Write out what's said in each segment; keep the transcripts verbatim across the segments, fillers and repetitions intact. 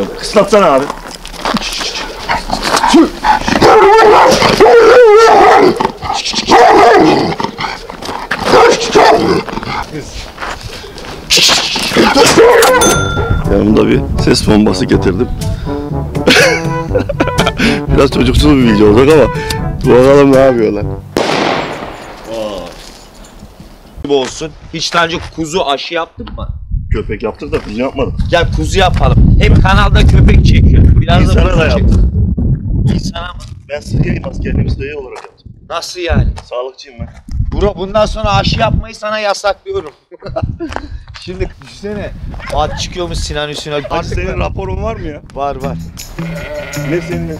istiyorum. Islatsana abi. Yanımda bir ses bombası getirdim. Biraz çocuksu bir video olacak ama bakalım ne yapıyorlar. Bu olsun. Hiç daha önce kuzu aşı yaptın mı? Köpek yaptık da kuzu yapmadım. Gel kuzu yapalım. Hep kanalda köpek çekiyor. Biraz İnsana da kuzu da yaptım. İnsana mı? Ben sıkıyım askerliğimi sıkıyı olarak yaptım. Nasıl yani? Sağlıkçıyım ben. Bro bundan sonra aşı yapmayı sana yasaklıyorum. Şimdi düşünsene. At çıkıyormuş Sinan üstüne. Artık senin ben... raporun var mı ya? Var var. Ne senin?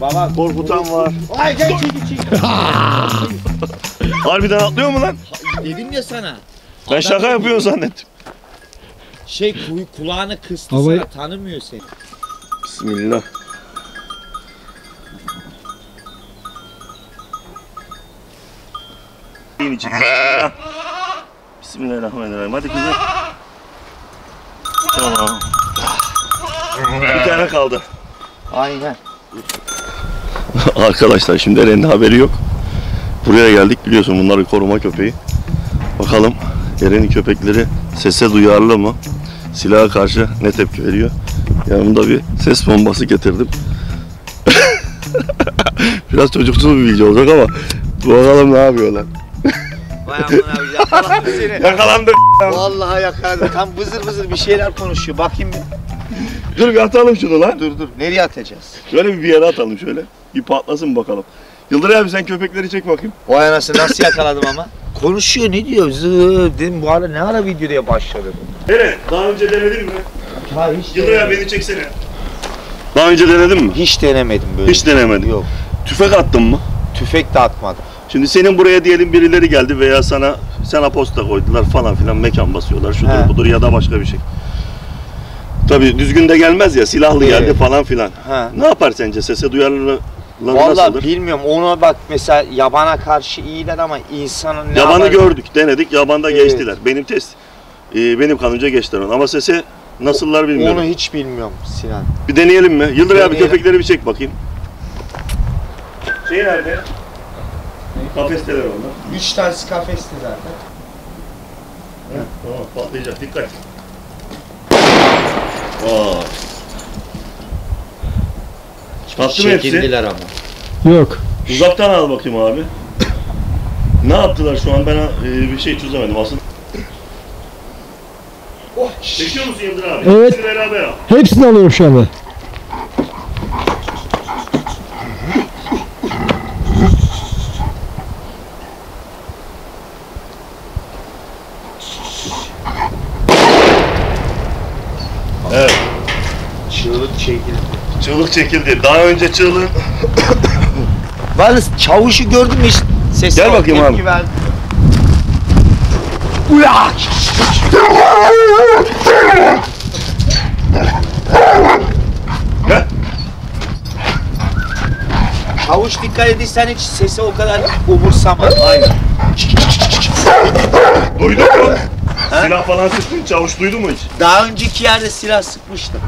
Baba korkutan var. Ay gel çeki çeki. Harbiden atlıyor mu lan? Dedim ya sana. Ben şaka yapıyor zannettim. Şey kulağını kıstı sana, tanımıyor seni. Bismillah. Bismillahirrahmanirrahim. Hadi kızım. Tamam. Bir tane kaldı. Aynen. Arkadaşlar şimdi Eren'in haberi yok. Buraya geldik biliyorsun bunlar bir koruma köpeği. Bakalım Eren'in köpekleri sese duyarlı mı? Silaha karşı ne tepki veriyor? Yanımda bir ses bombası getirdim. Biraz çocuksu bir video olacak ama bakalım ne yapıyorlar. Yakalandı. Vallahi yakalandı. Tam vızır vızır bir şeyler konuşuyor. Bakayım bir. Dur bir atalım şunu lan. Dur dur. Nereye atacağız? Şöyle bir, bir yere atalım şöyle. Bir patlasın bakalım. Yıldıray abi sen köpekleri çek bakayım. O anasını nasıl yakaladım ama? Konuşuyor ne diyor? Zıvv dedim bu ara ne ara videoya başladı bu? Evet, daha önce denedin mi? Ya hiç Yıldıray abi beni çeksene. Daha önce denedin mi? Hiç denemedim böyle. Hiç denemedim. Yok. Tüfek attın mı? Tüfek de atmadım. Şimdi senin buraya diyelim birileri geldi veya sana sen aposta koydular falan filan mekan basıyorlar şudur he, budur ya da başka bir şey. Tabii düzgün de gelmez ya silahlı evet, geldi falan filan. He. Ne yapar sence sese duyarlı? Vallahi bilmiyorum ona bak mesela yabana karşı iyiler ama insanın ne yabanı gördük denedik yabanda evet, geçtiler benim test e, benim kanımca geçtiler onu ama sese nasıllar bilmiyorum. Onu hiç bilmiyorum Sinan. Bir deneyelim mi? Yıldır abi köpekleri bir çek bakayım. Şey nerede? Kafesteler onlar. Üç tanesi kafeste zaten. Heh, tamam patlayacak dikkat. Vay. Tattı mı hepsi? Ama. Yok. Uzaktan al bakayım abi. Ne yaptılar şu an? Ben e, bir şey çözemedim aslında. Oh, çekiyor musun Yıldır abi? Evet. Hepsini beraber al. Hepsini alıyorum şu anda. Evet. Çığlık çekildi. Çığlık çekildi. Daha önce çığlığın... Vallahi çavuşu gördüm hiç sesi gel bakayım abi. Uyaaa! Çavuş dikkat edilsen hiç sesi o kadar umursamaz. Aynen. Duydun mu? Ha? Silah falan sıktın mı? Çavuş duydu mu hiç? Daha önceki yerde silah sıkmıştım.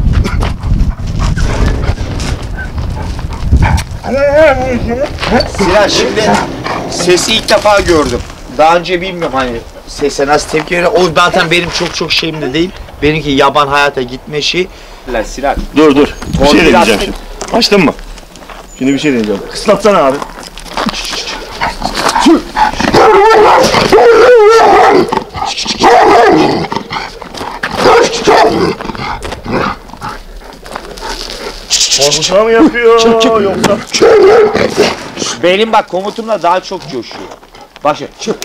Sinan şimdi sesi ilk defa gördüm. Daha önce bilmiyorum hani sese nasıl tepki veriyor. O zaten benim çok çok şeyim de değil. Benimki yaban hayata gitme şeyi. Lan Sinan. Dur dur. Bir şey deneyeceğim şimdi. Açtın mı? Şimdi bir şey deneyeceğim. Kıslatsana abi. Korkuşa mı yapıyor çık, çık, yoksa? Benim bak komutumla daha çok coşuyor. Başla. Çık.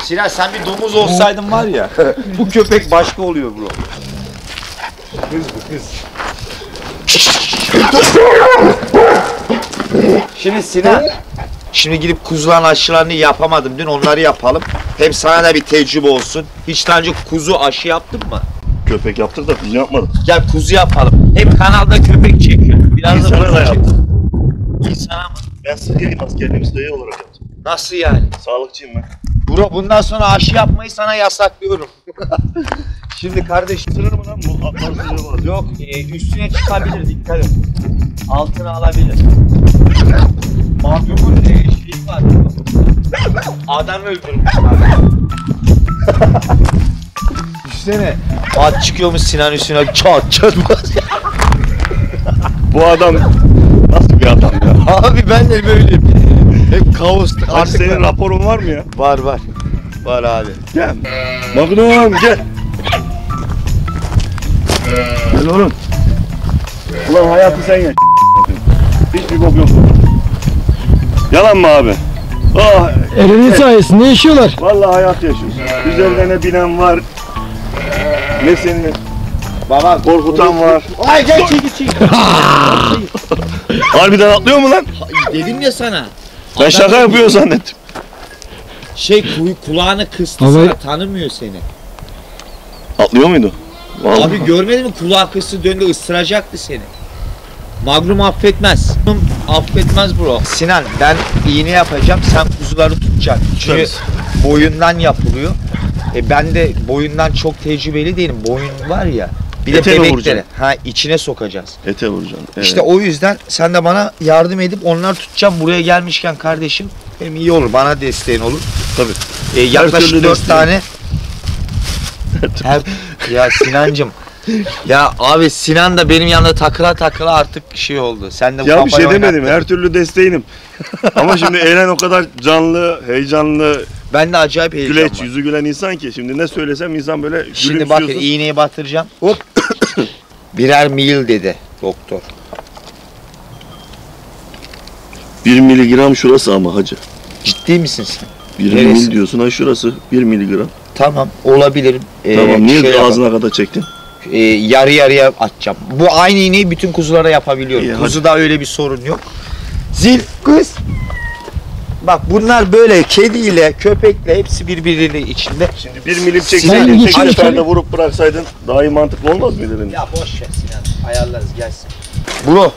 Sinan sen bir domuz olsaydın var ya. Bu köpek başka oluyor bro. Kız bu kız. Şimdi Sinan. Şimdi gidip kuzuların aşılarını yapamadım dün onları yapalım. Hem sana da bir tecrübe olsun. Hiç daha önce kuzu aşı yaptın mı? Köpek yaptık da kuzu yapmadım. Gel kuzu yapalım. Hep kanalda köpek çekiyor. Biraz İnsana da, da yaptım. İnsana mı? Ben sıkıyım askerliğimi sıkıyı olarak yaptım. Nasıl yani? Sağlıkçıyım ben. Bro bundan sonra aşı yapmayı sana yasaklıyorum. Şimdi kardeşim. Sınır mı lan bu? Yok e, üstüne çıkabilir dikkat et. Altına alabilir. Magnum'un e, şeyi var. Adam öldürmüş abi. Üstüne. At çıkıyormuş Sinan üstüne çat çat. Bu adam nasıl bir adam ya? Abi ben de böyleyim. Hep kaos. Artık senin ben... raporun var mı ya? Var var. Var abi. Gel. Magnum gel. Gel oğlum. Ulan hayatı sen ya. Hiçbir bok yok. Yalan mı abi? Ah, Eren'in evet. sayesinde yaşıyorlar. Vallahi hayat yaşıyoruz. Üzerine ne binen var. Ne senin? Baba korkutan var. Ay gel çekil çekil. Harbiden atlıyor mu lan? Dedim ya sana. Ben şaka adam yapıyor zannettim. Şey kulağını kıstı abi. Sana tanımıyor seni. Atlıyor muydu? Vallahi. Abi görmedin mi? Kulağı kıstı döndü ısıracaktı seni. Magnum affetmez. Affetmez bro. Sinan ben iğne yapacağım sen kuzuları tutacaksın. Çünkü evet. boyundan yapılıyor. E ben de boyundan çok tecrübeli değilim. Boyun var ya. Bir ete de bebeklere. Ha içine sokacağız. Ete vuracaksın. Evet. İşte o yüzden sen de bana yardım edip onlar tutacağım. Buraya gelmişken kardeşim hem iyi olur. Bana desteğin olur. Tabii. E, yaklaşık dört tane. Her... Ya Sinancım. Ya abi Sinan da benim yanımda takıla takıla artık şey oldu. Sen de bu ya bir şey demedim. Oynattın. Her türlü desteğinim. Ama şimdi Eren o kadar canlı, heyecanlı. Ben de acayip heyecanlı. Güleç, var. yüzü gülen insan ki. Şimdi ne söylesem insan böyle gülümsüyorsun. Şimdi bakın iğneyi batıracağım. Hop. Birer mil dedi doktor. Bir miligram şurası ama hacı. Ciddi misin sen? Bir Neresi? Mil diyorsun ha şurası. Bir miligram. Tamam olabilir. Ee, tamam niye şey ağzına yapalım. Kadar çektin? Ee, yarı yarıya atacağım. Bu aynı iğneyi bütün kuzulara yapabiliyorum. İyi, Kuzuda hadi. Öyle bir sorun yok. Zil kız. Bak bunlar böyle kediyle, köpekle hepsi birbiriyle içinde. Şimdi bir milim çekseydin, tek seferde vurup bıraksaydın daha iyi mantıklı olmaz mıydı? Ya boş ver Sinan, ayarlarız gelsin. Bro,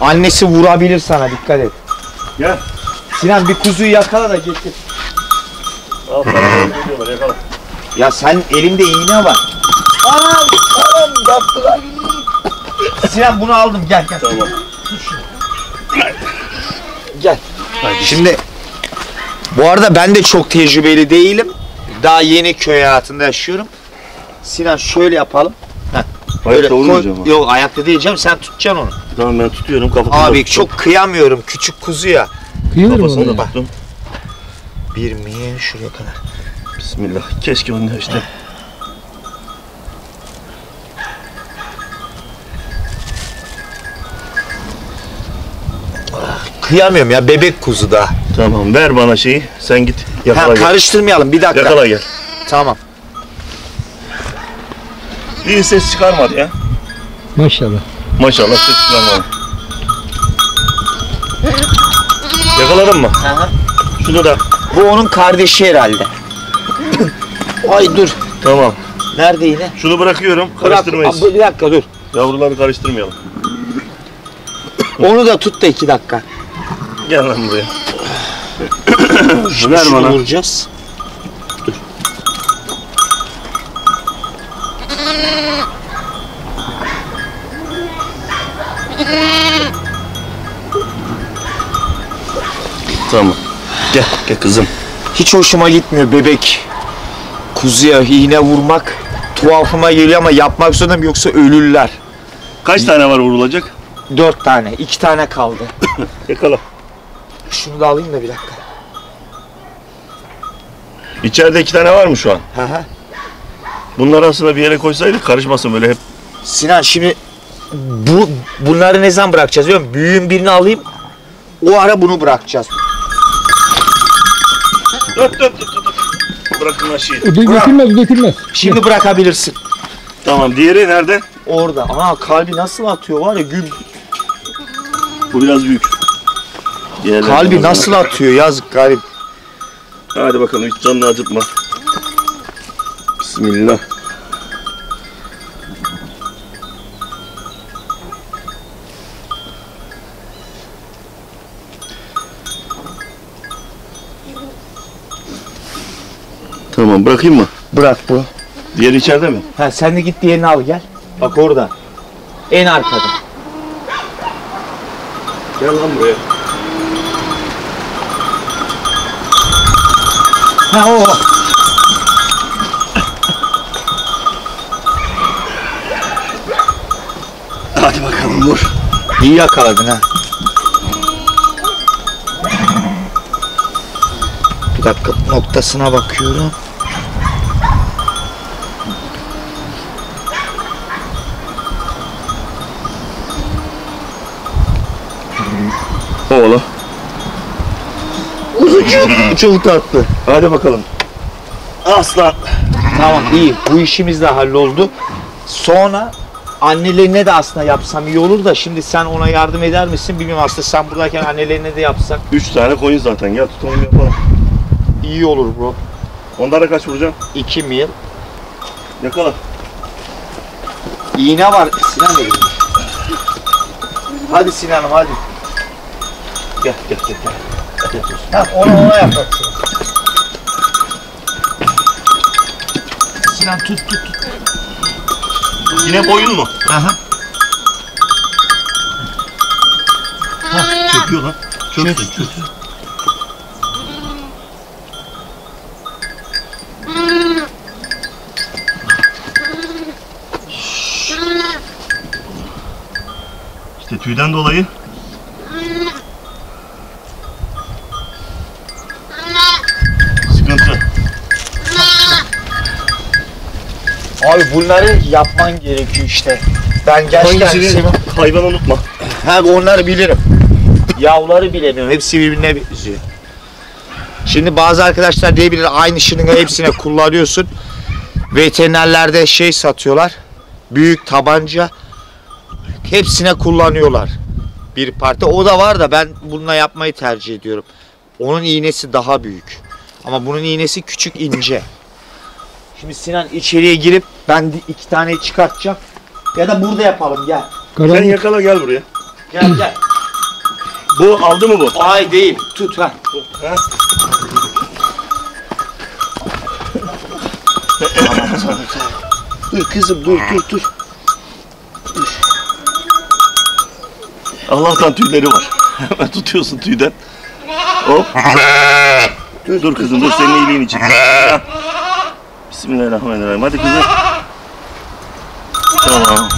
annesi vurabilir sana dikkat et. Gel. Sinan bir kuzuyu yakala da getir. Al sana, yakala. Ya sen elinde iğne var. Anam, anam yaptılar. Sinan bunu aldım, gel gel. Tamam. Gel. Hadi. Şimdi... Bu arada ben de çok tecrübeli değilim. Daha yeni köy hayatında yaşıyorum. Sinan şöyle yapalım. Heh. Ayakta olmayacağım ama. Yok ayakta diyeceğim sen tutacaksın onu. Tamam ben tutuyorum kafasını. Abi tuttum. Çok kıyamıyorum küçük kuzuya. Kıyamıyorum onu. Kafasını tuttum. Bir miye şuraya kadar. Bismillah. Keşke onu işte. Kıyamıyorum ya bebek kuzu da. Tamam ver bana şeyi sen git yakala ha, gel. Karıştırmayalım bir dakika. Yakala gel. Tamam. Bir ses çıkarmadı ya. Maşallah. Maşallah ses çıkarmadı. Yakaladın mı? Aha. Şunu da. Bu onun kardeşi herhalde. Ay dur. Tamam. Nerede yine? Şunu bırakıyorum karıştırmayız. Bırak, bir dakika dur. Yavruları karıştırmayalım. Onu da tut da iki dakika. Gel lan buraya. Şimdi şunu bana. Vuracağız. Dur. Tamam. Gel, gel kızım. Hiç hoşuma gitmiyor bebek. Kuzuya iğne vurmak tuhafıma geliyor ama yapmak zorundayım yoksa ölürler. Kaç tane var vurulacak? Dört tane. İki tane kaldı. Yakala. Şunu da alayım da bir dakika. İçeride iki tane var mı şu an? Hı hı. Bunları aslında bir yere koysaydık karışmasın böyle hep. Sinan şimdi bu bunları ne zaman bırakacağız biliyor musun? Büyüğün birini alayım. O ara bunu bırakacağız. Dur dur dur dur. Bırakın aşıyı. Dökülmez dökülmez. Şimdi bırakabilirsin. Tamam diğeri nerede? Orada. Aa kalbi nasıl atıyor var ya gül. Bu biraz büyük. Diğerleri kalbi nasıl bana atıyor yazık garip. Hadi bakalım hiç canını acıtma. Bismillah. zaman bırakayım mı? Bırak bu. Diğeri içeride mi? Ha, sen de git diğerini al gel. Bak orada. En arkada. Gel lan buraya. Ha o. Hadi bakalım vur. İyi yakaladın ha. Bir dakika noktasına bakıyorum. Oğlum. Uzucuk. Çığlık attı. Hadi bakalım. Aslan. Tamam iyi. Bu işimiz de halloldu. Sonra annelerine de aslında yapsam iyi olur da şimdi sen ona yardım eder misin bilmiyorum. Aslında sen buradayken annelerine de yapsak. Üç tane koyun zaten. Gel tut onu yapalım. İyi olur bro. Onlara kaç vuracağım? İki mil. Yakala. İğne var. Sinan verir. Hadi Sinan'ım hadi. Gel gel gel gel. Gel. Tamam ona ona yaparsın. Sinan tut tut tut. Yine boyun mu? Aha. Ha, çöküyor lan. Çöktü çöktü. İşte tüyden dolayı. Abi bunları yapman gerekiyor işte. Ben gerçekten hepsini... Hayvan unutma. Ha onları bilirim. Yavruları bilemiyorum. Hepsi birbirine benziyor. Şimdi bazı arkadaşlar diyebilir aynı şırınga hepsine kullanıyorsun. Veterinerlerde şey satıyorlar. Büyük tabanca. Hepsine kullanıyorlar. Bir parti. O da var da ben bununla yapmayı tercih ediyorum. Onun iğnesi daha büyük. Ama bunun iğnesi küçük ince. Şimdi Sinan içeriye girip ben iki tane çıkartacağım. Ya da burada yapalım gel. Karan... Sen yakala gel buraya. Gel gel. Bu aldı mı bu? Ay değil. Tut ha. Ha. Dur kızım dur dur dur. Allah'tan tüyleri var. Hemen tutuyorsun tüyden. Hop. Dur, dur kızım dur senin iyiliğin için. Bismillahirrahmanirrahim. Hadi kızım. Tamam.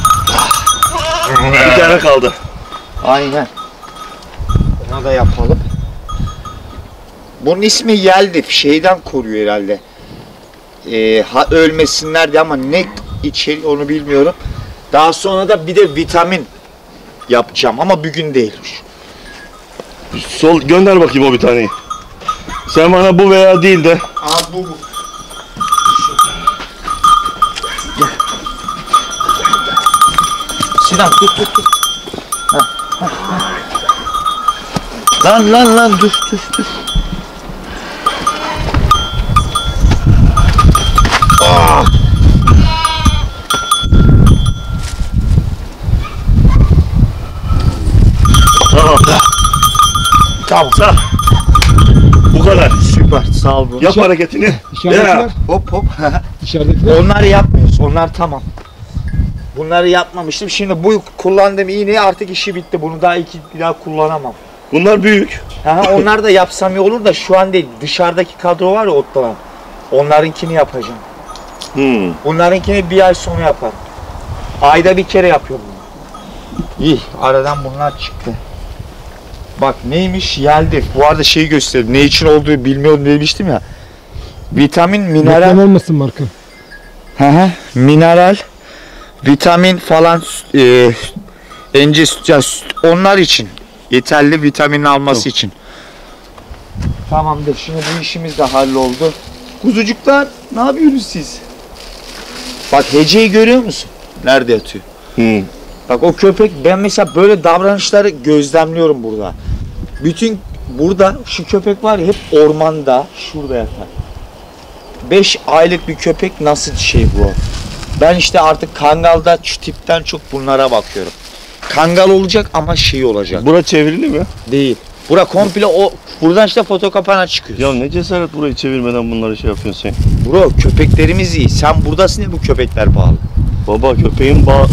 Bir tane kaldı. Aynen. Ona da yapalım. Bunun ismi Yeldif. Şeyden koruyor herhalde. Ee, ha, ölmesinler diye ama ne içeri onu bilmiyorum. Daha sonra da bir de vitamin yapacağım ama bugün değilmiş. Sol gönder bakayım o bir taneyi. Sen bana bu veya değil de. Abi bu bu. Sinan tut tut tut. Ha, ha, ha. Lan lan lan düş düş düş. Aa! Tamam. Tamam. Tamam. Bu kadar. Süper. Sağ ol. Yap İçer hareketini. Ya. Hop hop. İçeridekiler. Onları yapmıyoruz. Onlar tamam. Bunları yapmamıştım. Şimdi bu kullandığım iğneye artık işi bitti. Bunu daha iki bir daha kullanamam. Bunlar büyük. Ha, onlar da yapsam iyi olur da şu an değil. Dışarıdaki kadro var ya otlanan. Onlarınkini yapacağım. Hmm. Bunlarınkini bir ay sonra yaparım. Ayda bir kere yapıyorum. İyi. Aradan bunlar çıktı. Bak neymiş Yeldif. Bu arada şeyi gösterdim. Ne için olduğu bilmiyorum demiştim ya. Vitamin, mineral. Reklam olmasın marka. Hı hı. Mineral. Vitamin falan e, ence onlar için yeterli vitamin alması yok için. Tamamdır. Şimdi bu işimiz de halloldu. Kuzucuklar ne yapıyorsunuz siz? Bak Hece'yi görüyor musun? Nerede yatıyor? Hmm. Bak o köpek ben mesela böyle davranışları gözlemliyorum burada. Bütün burada şu köpek var ya hep ormanda şurada yatar. beş aylık bir köpek nasıl bir şey bu? Ben işte artık Kangal'da şu tipten çok bunlara bakıyorum. Kangal olacak ama şey olacak. Bura çevrili mi? Değil. Bura komple o, buradan işte fotokapana çıkıyoruz. Ya ne cesaret burayı çevirmeden bunları şey yapıyorsun sen. Bro köpeklerimiz iyi. Sen buradasın ya bu köpekler bağlı. Baba köpeğin bağlı,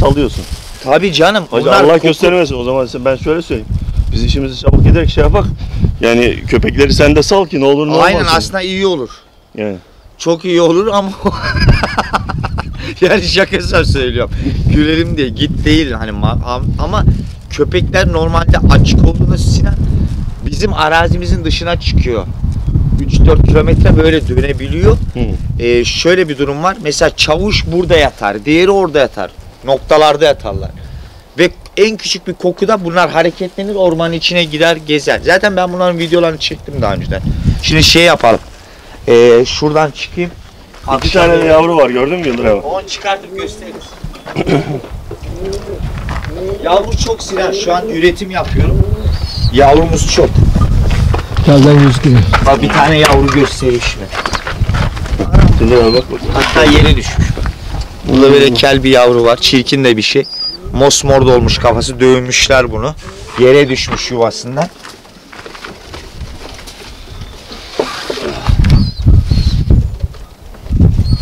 sallıyorsun. Tabii canım. Hacı Allah göstermesin o zaman, ben şöyle söyleyeyim. Biz işimizi çabuk ederek şey yapak. Yani köpekleri sen de sal ki ne olur ne olmaz. Aynen aslında iyi olur. Yani. Çok iyi olur ama yani şakasına söylüyorum. Gülerim diye git değil hani ama köpekler normalde açık olduğunda Sinan bizim arazimizin dışına çıkıyor. üç dört kilometre böyle dönebiliyor. Hmm. Ee, şöyle bir durum var. Mesela çavuş burada yatar, diğeri orada yatar. Noktalarda yatarlar. Ve en küçük bir kokuda bunlar hareketlenir, ormanın içine gider, gezer. Zaten ben bunların videolarını çektim daha önceden. Şimdi şey yapalım. Ee, şuradan çıkayım. İki tane yavru var, gördün mü Yıldır abi? Onu çıkartıp gösteririz. Yavru çok Sinan, şu an üretim yapıyorum. Yavrumuz çok. Birazdan gözüküyor. Bak bir tane yavru göstereyim şimdi. Bak, bak, bak. Hatta yeni düşmüş bak. Burada böyle kel bir yavru var, çirkin de bir şey. Mosmor dolmuş kafası, dövmüşler bunu. Yere düşmüş yuvasından.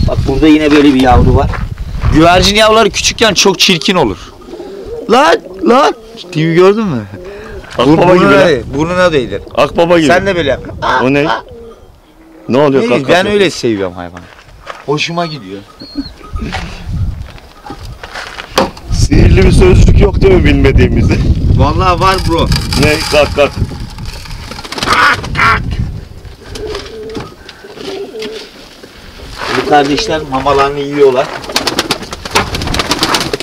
Bak burada yine böyle bir yavru var. Güvercin yavruları küçükken çok çirkin olur. Lan lan diye gördün mü? Akbaba gibi lan. Burnuna değdir. Akbaba gibi. Sen de böyle. O ne? Ne oluyor ne, kalk, ben kalk, öyle seviyorum hayvanı. Hoşuma gidiyor. Sihirli bir sözcük yok değil mi bilmediğimizde? Vallahi var bro. Ne? Kalk kalk. Bu kardeşler mamalarını yiyorlar.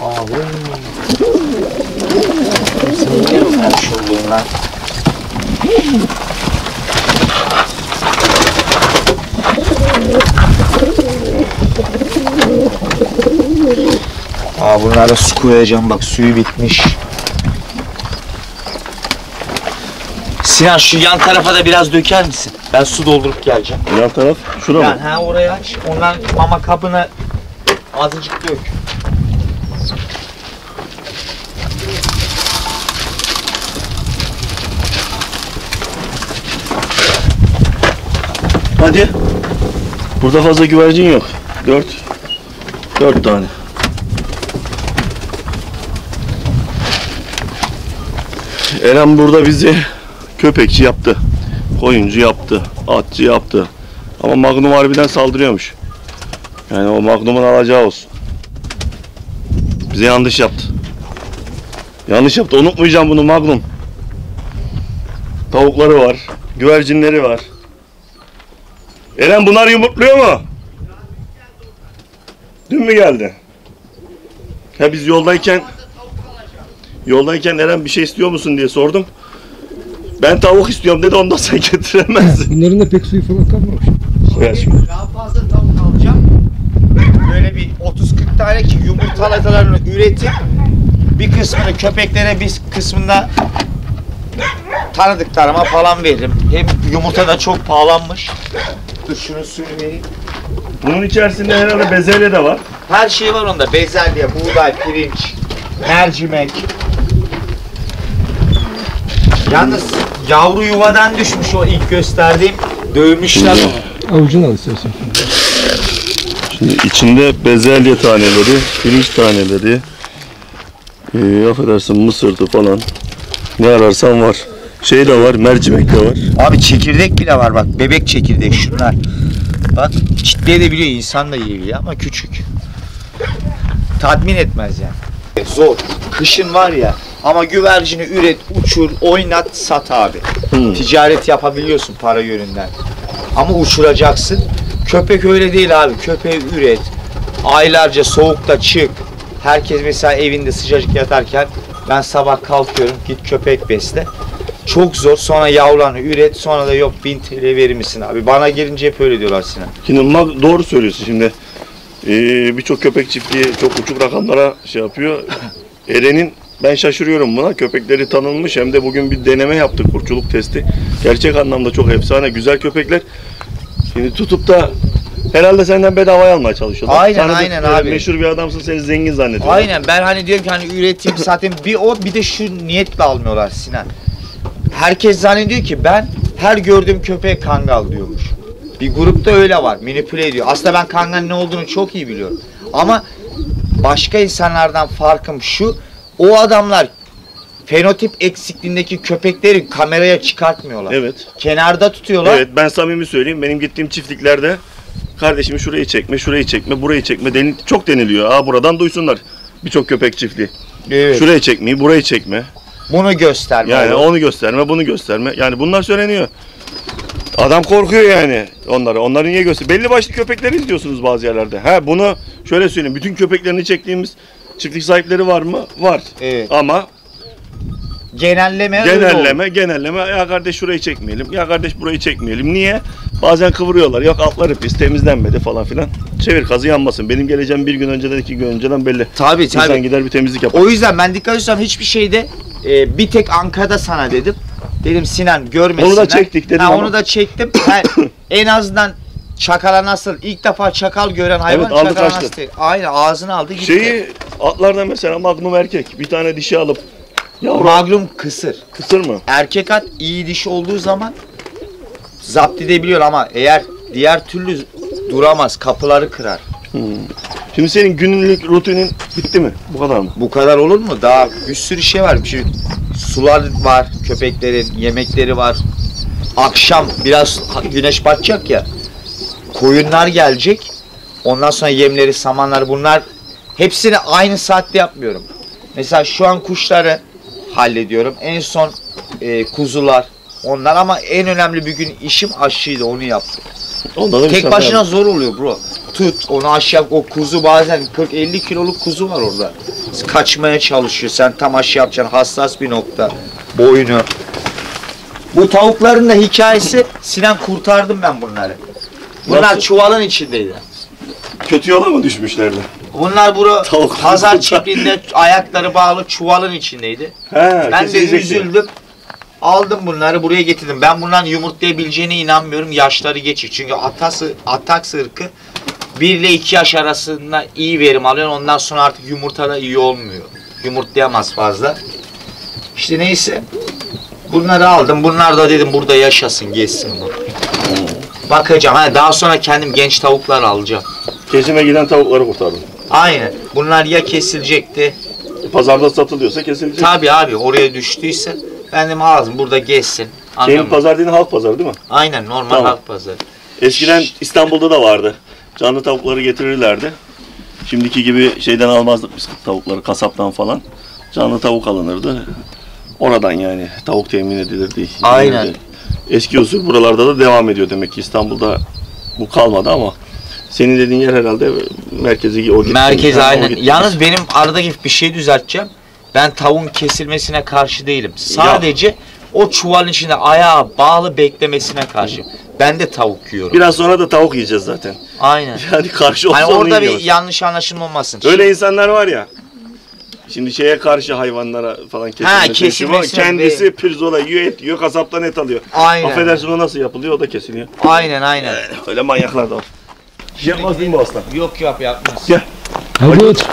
Abi. Sen niye olmuş oldun lan? Aa, bunlara su koyacağım bak, suyu bitmiş. Sinan şu yan tarafa da biraz döker misin? Ben su doldurup geleceğim. Yan taraf? Şuraya yani, mı? Ha oraya aç. Ondan mama kabına azıcık dök. Hadi. Burada fazla güvercin yok. Dört. Dört tane. Eren burada bizi köpekçi yaptı, koyuncu yaptı, atçı yaptı. Ama Magnum harbiden saldırıyormuş. Yani o Magnum'un alacağı olsun. Bize yanlış yaptı. Yanlış yaptı, unutmayacağım bunu Magnum. Tavukları var, güvercinleri var. Eren bunlar yumurtluyor mu? Dün mü geldi? Ya biz yoldayken... Yoldayken Eren bir şey istiyor musun diye sordum. Ben tavuk istiyorum dedi, ondan sen getiremezsin. Bunların da pek suyu falan kalmamış. Şimdi daha fazla tavuk alacağım. Böyle bir otuz kırk tane ki yumurtalatalarını üretip bir kısmını köpeklere, bir kısmında tanıdıklarıma falan veririm. Hem yumurta da çok pahalanmış. Dur şunu suyunu vereyim. Bunun içerisinde herhalde bezelye de var. Her şey var onda. Bezelye, buğday, pirinç, mercimek. Yalnız yavru yuvadan düşmüş o ilk gösterdiğim, dövmüşler onu. Avucunu al istiyorsun. Şimdi içinde bezelye taneleri, pirinç taneleri, ee, affedersin mısırdı falan, ne ararsan var. Şey de var, mercimek de var. Abi çekirdek bile var bak, bebek çekirdek şunlar. Bak çitleyebiliyor, insan da yiyebiliyor ama küçük. Tatmin etmez yani. Zor. Kışın var ya ama güvercini üret, uçur, oynat, sat abi. Hmm. Ticaret yapabiliyorsun para yönünden. Ama uçuracaksın. Köpek öyle değil abi. Köpeği üret. Aylarca soğukta çık. Herkes mesela evinde sıcacık yatarken ben sabah kalkıyorum, git köpek besle. Çok zor. Sonra yavrularını üret. Sonra da yok bin T L verir misin abi? Bana gelince hep öyle diyorlar Sinan. Şimdi doğru söylüyorsun şimdi. Ee, birçok köpek çiftliği çok uçuk rakamlara şey yapıyor. Eren'in, ben şaşırıyorum buna, köpekleri tanınmış, hem de bugün bir deneme yaptık, kurtçuluk testi. Gerçek anlamda çok efsane, güzel köpekler. Şimdi tutup da herhalde senden bedavaya almaya çalışıyorlar. Aynen sana aynen de, abi. Meşhur bir adamsın, seni zengin zannediyorlar. Aynen, ben hani diyorum ki hani üretim zaten bir o bir de şu niyetle almıyorlar Sinan. herkes zannediyor ki ben her gördüğüm köpeğe Kangal diyormuş. Bir grupta öyle var, manipüle ediyor. Aslında ben Kangal'ın ne olduğunu çok iyi biliyorum. Ama başka insanlardan farkım şu, o adamlar fenotip eksikliğindeki köpekleri kameraya çıkartmıyorlar. Evet. Kenarda tutuyorlar. Evet, ben samimi söyleyeyim, benim gittiğim çiftliklerde kardeşimi şurayı çekme, şurayı çekme, burayı çekme denil çok deniliyor. Aa, buradan duysunlar birçok köpek çiftliği. Evet. Şurayı çekmeyi, burayı çekme. Bunu gösterme. Yani onu gösterme, bunu gösterme. Yani bunlar söyleniyor. Adam korkuyor yani onları. Onları niye göster? Belli başlı köpekleri izliyorsunuz bazı yerlerde. Ha, bunu şöyle söyleyeyim. Bütün köpeklerini çektiğimiz çiftlik sahipleri var mı? Var. Evet. Ama genelleme genelleme genelleme ya kardeş şurayı çekmeyelim. Ya kardeş burayı çekmeyelim. Niye? Bazen kıvırıyorlar. Yok altları pis, temizlenmedi falan filan. Çevir kazı yanmasın. Benim geleceğim bir gün önceden, iki gün önceden belli. Tabii tabii. İnsan gider bir temizlik yapar. O yüzden ben dikkat etsem hiçbir şeyde e, bir tek Ankara'da sana dedim. Dedim Sinan görmesinler. Onu da çektik dedim. Ha, onu da çektim. Yani en azından çakala nasıl? İlk defa çakal gören hayvan evet, çakala nasıl? Aynen ağzını aldı gitti. Şeyi atlarda mesela Magnum erkek. Bir tane dişi alıp. Yavrum. Magnum kısır. Kısır mı? Erkek at iyi dişi olduğu zaman zapt edebiliyor ama eğer diğer türlü duramaz, kapıları kırar. Hmm. Şimdi senin günlük rutinin bitti mi? Bu kadar mı? Bu kadar olur mu? Daha bir sürü şey var. Şimdi sular var, köpeklerin yemekleri var. Akşam biraz güneş batacak ya, koyunlar gelecek. Ondan sonra yemleri, samanlar bunlar. Hepsini aynı saatte yapmıyorum. Mesela şu an kuşları hallediyorum. En son e, kuzular. Onlar ama en önemli bir gün işim aşıydı, onu yaptım. Ondan tek başına yani zor oluyor bro. Tut onu aşı yap, o kuzu bazen kırk elli kiloluk kuzu var orada. Kaçmaya çalışıyor, sen tam aşı yapacaksın, hassas bir nokta, boynu. Bu tavukların da hikayesi, Sinan kurtardım ben bunları. Bunlar nasıl? Çuvalın içindeydi. Kötü yola mı düşmüşlerdi? Bunlar bura tavuk pazar çiftliğinde ayakları bağlı çuvalın içindeydi. He, ben de üzüldüm. Aldım bunları buraya getirdim. Ben bundan yumurtlayabileceğine inanmıyorum. Yaşları geçik. Çünkü atası, ataks ırkı bir ile iki yaş arasında iyi verim alıyor. Ondan sonra artık yumurta da iyi olmuyor. Yumurtlayamaz fazla. İşte neyse. Bunları aldım. Bunlar da dedim burada yaşasın, geçsin bu. Bakacağım. Hani daha sonra kendim genç tavuklar alacağım. Kesime giden tavukları kurtardım. Aynen. Bunlar ya kesilecekti. Pazarda satılıyorsa kesilecek. Tabii abi. Oraya düştüyse. Ben dedim ağzım burada geçsin. Senin pazar dediğin halk pazarı değil mi? Aynen normal tamam. Halk pazarı. Eskiden şşt. İstanbul'da da vardı. Canlı tavukları getirirlerdi. Şimdiki gibi şeyden almazdık biz tavukları, kasaptan falan. Canlı tavuk alınırdı. Oradan yani tavuk temin edilirdi. Aynen. Edilirdi. Eski usul buralarda da devam ediyor demek ki. İstanbul'da bu kalmadı ama senin dediğin yer herhalde merkezi. O merkez yani, aynen. O yalnız benim aradaki bir şey düzelteceğim. Ben tavuğun kesilmesine karşı değilim. Sadece ya. O çuvalın içinde ayağa bağlı beklemesine karşıyım. Ben de tavuk yiyorum. Biraz sonra da tavuk yiyeceğiz zaten. Aynen. Yani karşı olsa yani orada bir yanlış anlaşılma olmasın. Öyle insanlar var ya. Şimdi şeye karşı hayvanlara falan kesilmesine. Ha, kendisi değil. Pirzola yiyor, et yiyor, kasaptan et alıyor. Aynen. Affedersin o nasıl yapılıyor, o da kesiliyor. Aynen aynen. Öyle manyaklar da var. Yapmaz değil mi aslan? Yok yap yapmaz. Gel. Evet.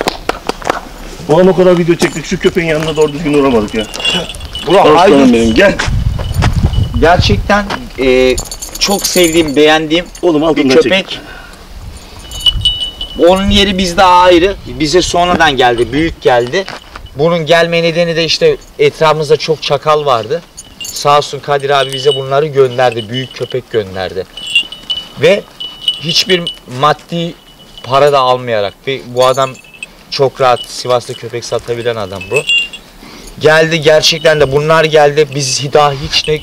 O an o kadar video çektik, şu köpeğin yanına doğru düzgün uğramadık ya. Ulan Aydın benim, gel. Gerçekten e, çok sevdiğim, beğendiğim oğlum, bir köpek. Çektik. Onun yeri bizde ayrı, bize sonradan geldi, büyük geldi. Bunun gelme nedeni de işte etrafımızda çok çakal vardı. Sağ olsun Kadir abi bize bunları gönderdi, büyük köpek gönderdi. Ve hiçbir maddi para da almayarak ve bu adam... Çok rahat Sivas'ta köpek satabilen adam bu. Geldi gerçekten de bunlar geldi. Biz daha hiç ne...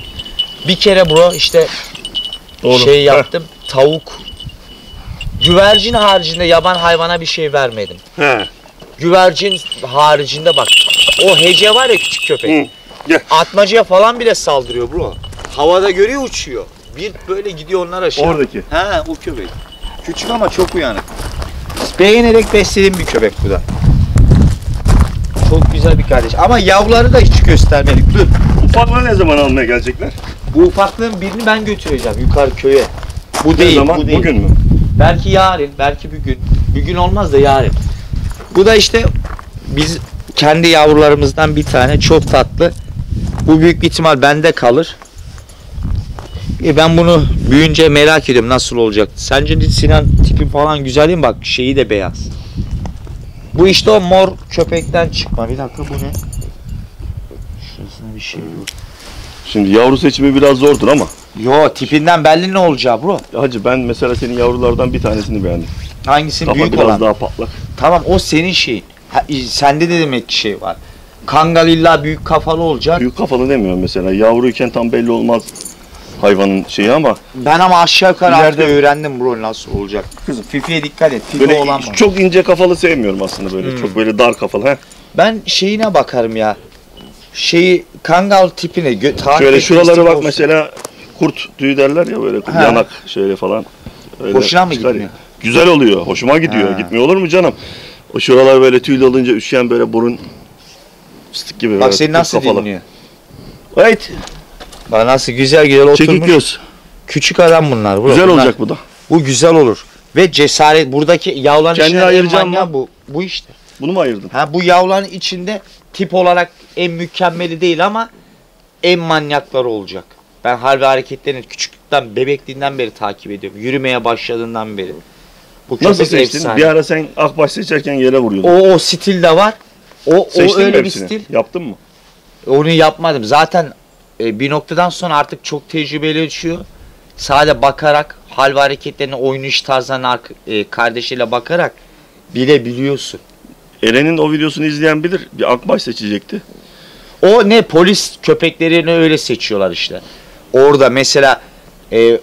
Bir kere bro işte oğlum, şey yaptım. Heh. Tavuk. Güvercin haricinde yaban hayvana bir şey vermedim. He. Güvercin haricinde bak. O Hece var ya küçük köpek. Hı. Atmacaya falan bile saldırıyor bro. Havada görüyor uçuyor. Bir böyle gidiyor onlar aşağı. Oradaki. He o köpek. Küçük ama çok uyanık. Beğenerek beslediğim bir köpek bu da. Çok güzel bir kardeş. Ama yavruları da hiç göstermedik. Dur. Ufaklığı ne zaman almaya gelecekler? Bu ufaklığın birini ben götüreceğim yukarı köye. Bu ne değil, zaman? Bu değil. Bugün mü? Belki yarın, belki bugün. Bugün olmaz da yarın. Bu da işte biz kendi yavrularımızdan bir tane çok tatlı. Bu büyük bir ihtimal bende kalır. E ben bunu büyüyünce merak ediyorum nasıl olacak. Sence Sinan tipi falan güzel değil mi? Bak şeyi de beyaz. Bu işte o mor köpekten çıkma. Bir dakika bu ne? Şurasına bir şey yok. Şimdi yavru seçimi biraz zordur ama. Yo, tipinden belli ne olacağı bro. Hacı ben mesela senin yavrulardan bir tanesini beğendim. Hangisini? Kafa büyük biraz olan. Daha patlak. Tamam o senin şeyin. Ha, sende de demek ki şey var. Kangal illa büyük kafalı olacak. Büyük kafalı demiyorum mesela. Yavruyken tam belli olmaz hayvanın şeyi ama. Ben ama aşağı yukarı artık öğrendim bro nasıl olacak. Kızım Fifiye dikkat et. Fifi böyle olan çok ince kafalı sevmiyorum aslında böyle. Hmm. Çok böyle dar kafalı. He. Ben şeyine bakarım ya. Şeyi kangal tipine. Şöyle şuralara bak olsun. Mesela kurt tüyü derler ya böyle he. Yanak şöyle falan. Öyle hoşuna mı gitmiyor? Ya. Güzel oluyor. Hoşuma gidiyor. He. Gitmiyor olur mu canım? O şuralar böyle tüylü olunca üşüyen böyle burun fıstık gibi. Bak seni nasıl kafalı. Dinliyor. Evet. Bak nasıl güzel güzel oturmuş. Çekik göz. Küçük adam bunlar. Bro. Güzel bunlar, olacak bu da. Bu güzel olur. Ve cesaret buradaki yavruların kendi ayıracağım ya bu. Bu işte. Bunu mu ayırdın? Ha bu yavruların içinde tip olarak en mükemmeli değil ama en manyakları olacak. Ben harbi hareketlerini küçüklükten, bebekliğinden beri takip ediyorum. Yürümeye başladığından beri. Bu nasıl seçtin? Efsane. Bir ara sen akbaş seçerken yere vuruyordun. O, o stil de var. O, o öyle bir stil. Yaptın mı? Onu yapmadım. Zaten e, bir noktadan sonra artık çok tecrübeleşiyor. Sadece bakarak, hal ve hareketlerine, oynayış tarzına e, kardeşiyle bakarak bilebiliyorsun. Eren'in o videosunu izleyen bilir. Bir akbaş seçecekti. O ne? Polis köpeklerini öyle seçiyorlar işte. Orada mesela e,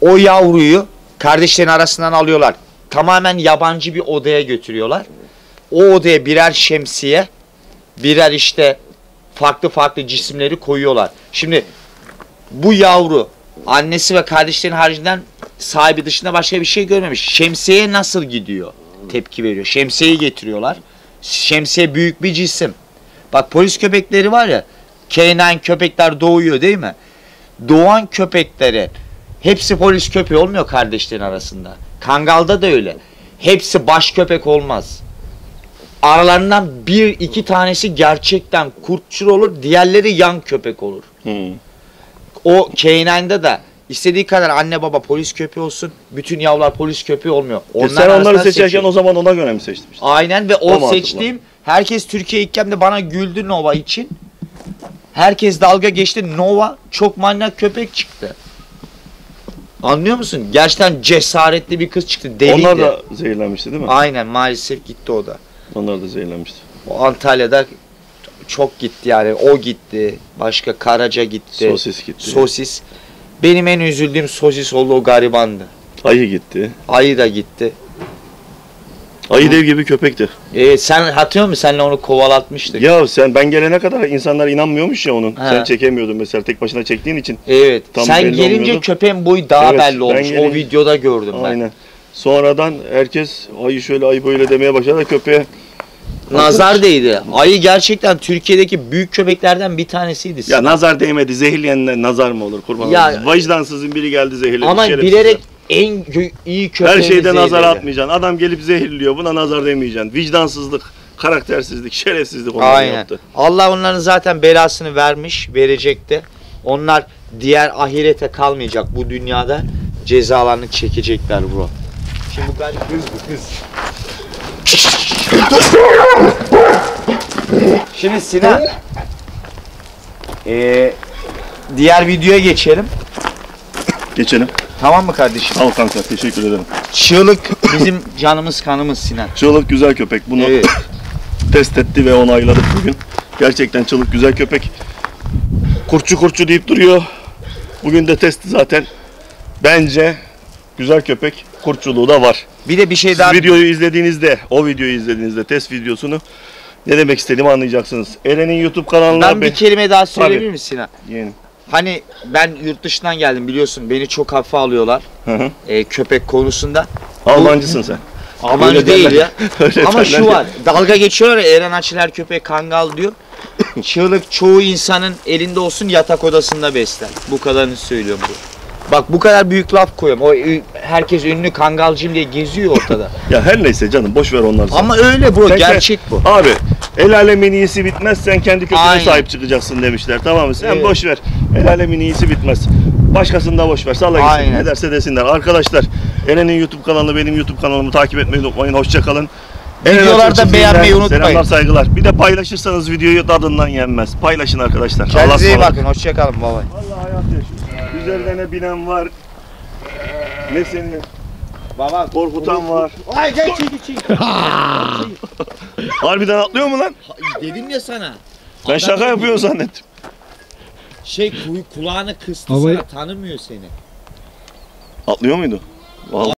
o yavruyu kardeşlerin arasından alıyorlar. Tamamen yabancı bir odaya götürüyorlar. O odaya birer şemsiye, birer işte farklı farklı cisimleri koyuyorlar. Şimdi bu yavru annesi ve kardeşlerin haricinden sahibi dışında başka bir şey görmemiş. Şemsiye nasıl gidiyor? Tepki veriyor. Şemsiyeyi getiriyorlar. Şemsiye büyük bir cisim. Bak polis köpekleri var ya, K dokuz köpekler doğuyor değil mi? Doğan köpekleri hepsi polis köpeği olmuyor kardeşlerin arasında. Kangal'da da öyle. Hepsi baş köpek olmaz. Aralarından bir iki tanesi gerçekten kurtçul olur. Diğerleri yan köpek olur. Hmm. O K dokuzda da istediği kadar anne baba polis köpeği olsun. Bütün yavrular polis köpeği olmuyor. Onlar e sen onları seçerken seçiyor. O zaman ona göre mi seçtim? İşte? Aynen ve o tamam, seçtiğim herkes Türkiye ilk de bana güldü Nova için. Herkes dalga geçti. Nova çok manyak köpek çıktı. Anlıyor musun? Gerçekten cesaretli bir kız çıktı. Deliydi. Onlar da zehirlenmişti değil mi? Aynen maalesef gitti o da. Onlar da zehirlenmişti. O Antalya'da çok gitti yani. O gitti. Başka Karaca gitti. Sosis gitti. Sosis. Benim en üzüldüğüm Sosis oldu, o garibandı. Ayı gitti. Ayı da gitti. Ayı dev gibi köpekti. Ee, sen hatırlıyor musun? Seninle onu kovalatmıştık. Ya sen ben gelene kadar insanlar inanmıyormuş ya onun. He. Sen çekemiyordun mesela tek başına çektiğin için. Evet. Sen gelince olmuyordu. Köpeğin boyu daha evet, belli olmuş. Gelin... O videoda gördüm aynen. Ben. Aynen. Sonradan herkes ayı şöyle ayı böyle demeye başladı da köpeğe. Nazar değdi. Ayı gerçekten Türkiye'deki büyük köpeklerden bir tanesiydi. Sinan. Ya nazar değmedi. Zehirleyenler nazar mı olur? Kurban olayım. Vicdansızın biri geldi zehirledi. Ama bilerek en iyi köpeğini her şeyden nazar atmayacaksın. Adam gelip zehirliyor. Buna nazar demeyeceksin. Vicdansızlık, karaktersizlik, şerefsizlik onları yaptı. Allah onların zaten belasını vermiş, verecekti. Onlar diğer ahirete kalmayacak. Bu dünyada cezalarını çekecekler bro. Şimdi bu galiba kız bu kız. Şimdi Sinan ee, diğer videoya geçelim. Geçelim. Tamam mı kardeşim? Tamam kanka teşekkür ederim. Çığlık bizim canımız kanımız Sinan. Çığlık güzel köpek. Bunu evet. Test etti ve onayladık bugün. Gerçekten Çığlık güzel köpek. Kurtçu kurtçu deyip duruyor. Bugün de testi zaten. Bence güzel köpek. Kurtçuluğu da var. Bir de bir şey daha... Siz videoyu izlediğinizde, o videoyu izlediğinizde test videosunu ne demek istediğimi anlayacaksınız. Eren'in YouTube kanalına... Ben bir kelime daha söyleyebilir misin Sinan? Yeğenim. Hani ben yurt dışından geldim biliyorsun, beni çok hafife alıyorlar hı hı. E, köpek konusunda. Almancısın bu... sen. Almancı öyle değil derler. Ya. Öyle ama şu var, dalga geçiyorlar ya, Eren Açılar köpeği kangal diyor. Çığlık çoğu insanın elinde olsun yatak odasında besler. Bu kadarını söylüyorum bu. Bak bu kadar büyük laf koyuyorum. O herkes ünlü kangalcım diye geziyor ortada. Ya her neyse canım boş ver onları. Ama öyle bro, sen gerçek sen, bu. Abi El alemin iyisi bitmez, sen kendi köküne aynen sahip çıkacaksın demişler. Tamam mı? Sen evet boş ver. El alemin iyisi bitmez. Başkasını da boş ver. Salla gitsin. Ne derse desinler. Arkadaşlar, Eren'in YouTube kanalı, benim YouTube kanalımı takip etmeyi unutmayın. Hoşça kalın. Videolarda beğenmeyi unutmayın. Selamlar, saygılar. Bir de paylaşırsanız videoyu, tadından yenmez. Paylaşın arkadaşlar. Kendinize iyi bakın. Hoşça kalın. Baba. Vallahi hayat yaşıyorsun. Üzerlerine binen var. Ne seni baba korkutan var. Ay gel çiğ çiğ. Harbiden atlıyor mu lan? Dedim ya sana. Ben şaka yapıyor zannettim. Şey kulağını kıstı, tanımıyor seni. Atlıyor muydu? Vallahi.